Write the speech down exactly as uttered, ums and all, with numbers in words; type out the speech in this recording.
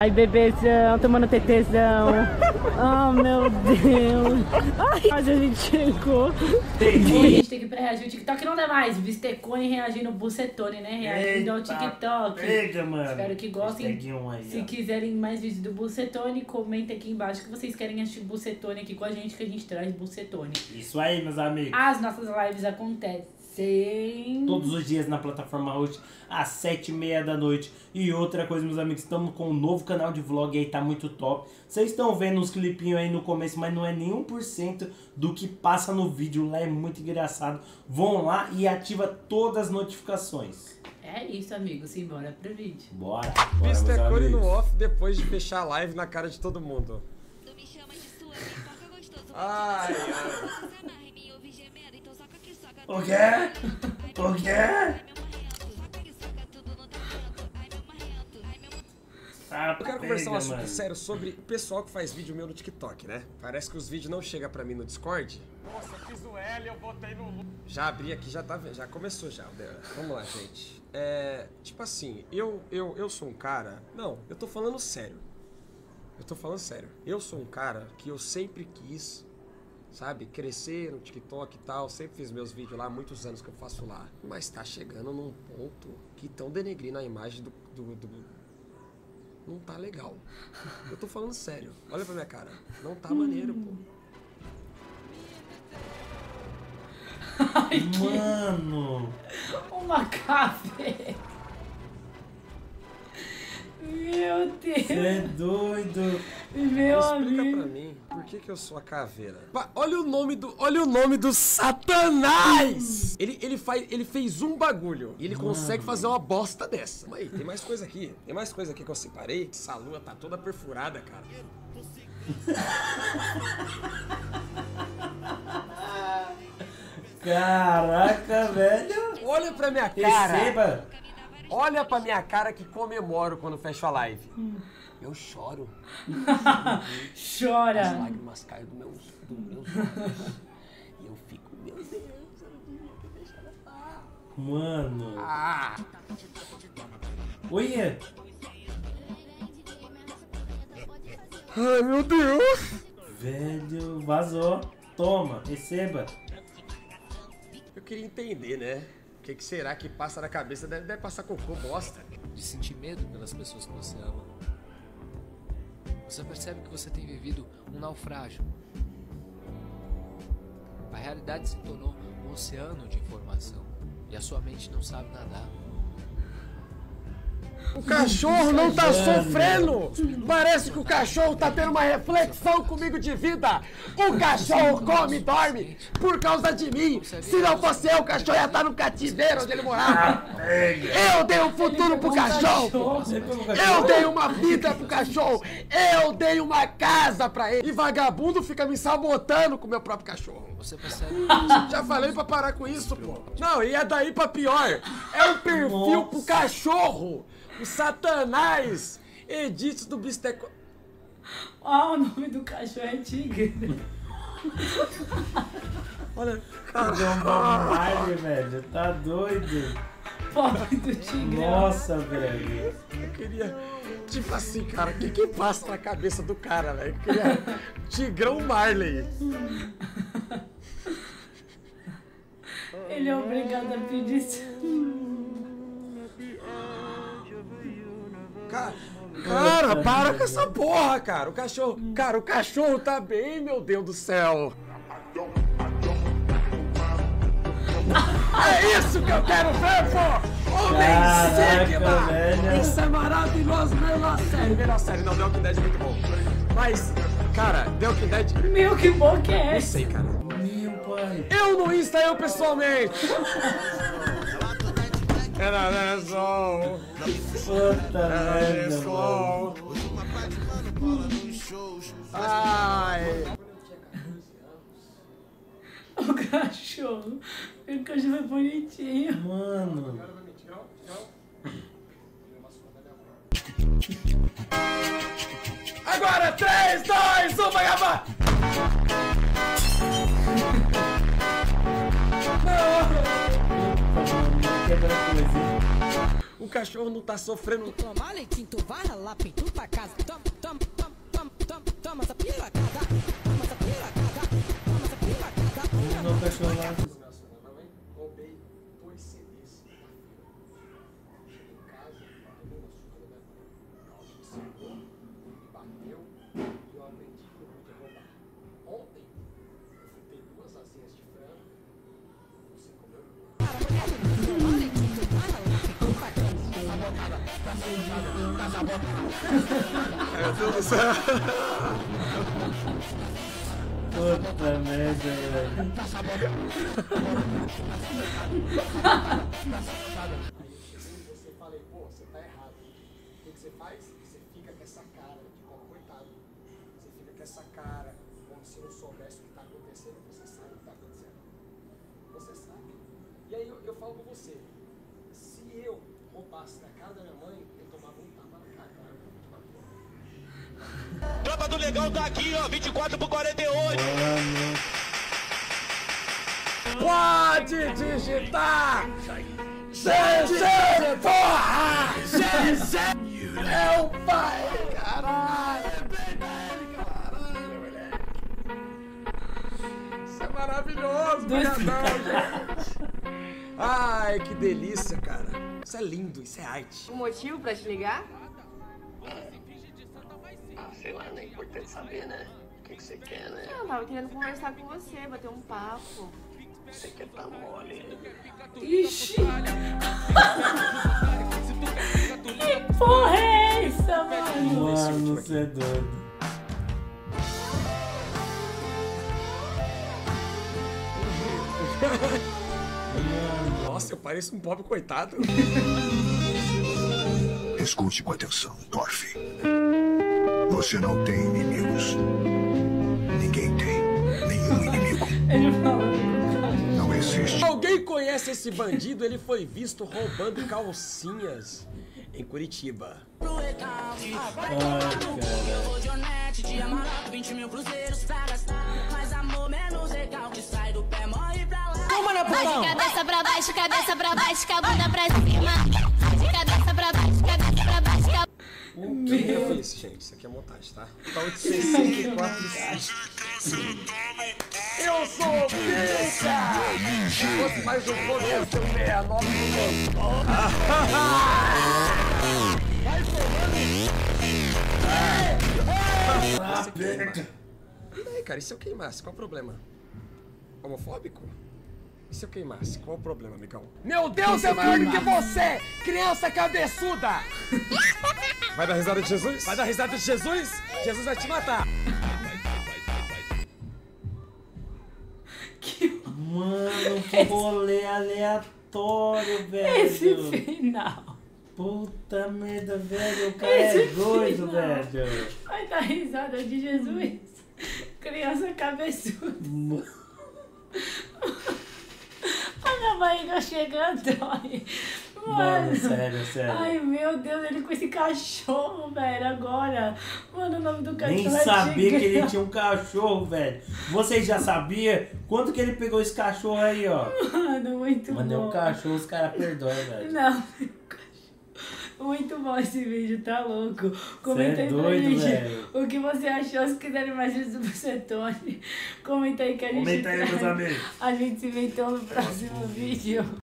Ai, bebezão, tomando tetezão. Oh, meu Deus. Ai, quase a gente chegou. Bom, a gente tem que pra reagir o TikTok, não dá mais. Bistecone reagindo o Bistecone, né? Reagindo ao TikTok. Pega, mano. Espero que gostem. Aí, se quiserem mais vídeos do Bistecone, comentem aqui embaixo que vocês querem assistir o Bistecone aqui com a gente, que a gente traz Bistecone. Isso aí, meus amigos. As nossas lives acontecem. Sim. Todos os dias na plataforma hoje, às sete e meia da noite. E outra coisa, meus amigos, estamos com um novo canal de vlog aí, tá muito top. Vocês estão vendo uns clipinhos aí no começo, mas não é nem um por cento do que passa no vídeo. Lá é muito engraçado. Vão lá e ativa todas as notificações. É isso, amigos. Simbora pro vídeo. Bora. Bora, Bistecone no off depois de fechar a live na cara de todo mundo. Tu me chama de sua pipoca gostoso. Ai, ai. O quê? O quê? Ah, eu quero conversar um assunto sério sobre o pessoal que faz vídeo meu no TikTok, né? Parece que os vídeos não chegam pra mim no Discord. Nossa, eu fiz o L, eu botei no... Já abri aqui, já tá, já começou já. Vamos lá, gente. É, tipo assim, eu, eu, eu sou um cara... Não, eu tô falando sério. Eu tô falando sério. Eu sou um cara que eu sempre quis... Sabe, crescer no TikTok e tal, sempre fiz meus vídeos lá, há muitos anos que eu faço lá. Mas tá chegando num ponto que tão denegrindo a imagem do, do, do... Não tá legal. Eu tô falando sério, olha pra minha cara. Não tá maneiro, pô. Ai, que... Mano! Uma café! Meu Deus! Você é doido! Meu amigo! Explica pra mim por que que eu sou a caveira. Bah, olha o nome do... Olha o nome do Satanás! Ele, ele, faz, ele fez um bagulho e ele Mano. consegue fazer uma bosta dessa. Mas aí, tem mais coisa aqui. Tem mais coisa aqui que eu separei. Essa lua tá toda perfurada, cara. Caraca, velho! Olha pra minha cara! Receba. Olha pra minha cara que comemoro quando fecho a live. Hum. Eu choro. Chora. As lágrimas caem do meu, do meu olhos. E eu fico, meu Deus, eu não devia ter deixado a pá. Mano. Ah. Olha. Ai, meu Deus. Velho, vazou. Toma, receba. Eu queria entender, né? O que, que será que passa na cabeça? Deve, deve passar cocô, bosta. De sentir medo pelas pessoas que você ama. Você percebe que você tem vivido um naufrágio. A realidade se tornou um oceano de informação. E a sua mente não sabe nadar. O cachorro não tá sofrendo! Parece que o cachorro tá tendo uma reflexão comigo de vida! O cachorro come e dorme por causa de mim! Se não fosse eu, o cachorro ia estar no cativeiro onde ele morava! Eu dei um futuro pro cachorro! Eu dei uma vida pro cachorro! Eu dei uma casa pra ele! E vagabundo fica me sabotando com o meu próprio cachorro! Você percebe? Já falei pra parar com isso, pô! Não, e é daí pra pior! É um perfil pro cachorro! O Satanás! Edito do Bistecone. Ó, oh, o nome do cachorro é Tigre. Olha, caramba, velho. Tá doido. Pobre do Tigre. Nossa, velho. Eu queria. Tipo assim, cara, o que que passa na cabeça do cara, velho? Eu queria. Tigrão Marley. Ele é obrigado a pedir. Cara, cara, para com essa porra, cara. O cachorro, cara, o cachorro tá bem, meu Deus do céu. É isso que eu quero ver, pô! Homem Sigma! Isso é maravilhoso, melhor série. Melhor série, não, The Walking Dead é muito bom. Mas, cara, The Walking Dead... Meu, que bom que é esse? Não sei, cara. Meu pai. Eu no Insta, eu pessoalmente. Era lençol, era lençol. Ai. O cachorro, o cachorro é bonitinho. Mano. Agora, três, dois, um, vai gravar. Não. Não. Thank you. O cachorro não tá sofrendo. Toma leitinho, tu vai ralar, peito pra casa. Toma, toma, toma, toma, toma, toma essa piracada. Toma essa piracada. Toma essa piracada. Não, não, cachorro lá. Minha mãe roubei dois C Ds na feira. Cheguei em casa, tomei uma surra da minha mãe. Me segurou, me bateu e eu aprendi que eu podia roubar. Ontem, eu fritei duas asinhas de frango e você comeu. Meu Deus do céu. Puta merda, velho. Aí eu cheguei em você e falei, pô, você tá errado. O que que você faz? Você fica com essa cara de pô, coitado. Você fica com essa cara, como se não soubesse o que tá acontecendo. Você sabe o que tá acontecendo. Você sabe. E aí eu, eu falo pra você, se eu roubasse na casa da minha mãe, eu tomava um tapa na cara, cara. Eu tomava um tapa. Tropa do Legal tá aqui, ó, vinte e quatro por quarenta e oito. Pode digitar! G G, porra! G G! Meu pai, caralho! É verdade, caralho, moleque! Isso é maravilhoso, brigadão, gente! Ai, que delícia, cara. Isso é lindo, isso é arte. Um motivo pra te ligar? Ah, sei lá, né? É importante saber, né? O que que você quer, né? Não, eu tava querendo conversar com você, bater um papo. Você quer tá mole, né? Ixi! Que porra é essa, mano? Mano, você é doido. Nossa, eu pareço um pobre coitado. Escute com atenção, Dorf. Você não tem inimigos. Ninguém tem nenhum inimigo. Não existe. Alguém conhece esse bandido? Ele foi visto roubando calcinhas em Curitiba. Vai de cabeça pra baixo, cabeça pra baixo, cabeça pra cima. Vai de cabeça pra baixo, cabeça pra baixo, cabeça. O que é isso, gente? Isso aqui é montagem, tá? Tá o de sessenta e quatro. Eu sou o Pica! Se fosse mais um começo, eu sessenta e nove. Vai tomando! E daí, cara? E se eu queimasse? Qual é o problema? Homofóbico? E se eu queimasse? Qual é o problema, amigão? Meu Deus é maior do que você! Criança cabeçuda! Vai dar risada de Jesus? Vai dar risada de Jesus? Jesus vai te matar! Que... Mano, que rolê aleatório, velho! Esse final! Puta merda, velho! O cara é doido, velho! Vai dar risada de Jesus! Criança cabeçuda! Olha a barriga chegando, olha. Mano, mano, sério, sério. Ai, meu Deus, ele com esse cachorro, velho, agora. Mano, o nome do cachorro nem é sabia gigante. Que ele tinha um cachorro, velho. Vocês já sabiam? Quanto que ele pegou esse cachorro aí, ó? Mano, muito mano, bom. Mandei um cachorro, os caras perdoam, velho. Não, muito bom esse vídeo, tá louco? Comenta aí pra gente o que você achou, se quiserem mais vídeos do Bistecone. Comenta aí que a gente... Comenta aí, meus amigos. A gente se vê então no próximo vídeo.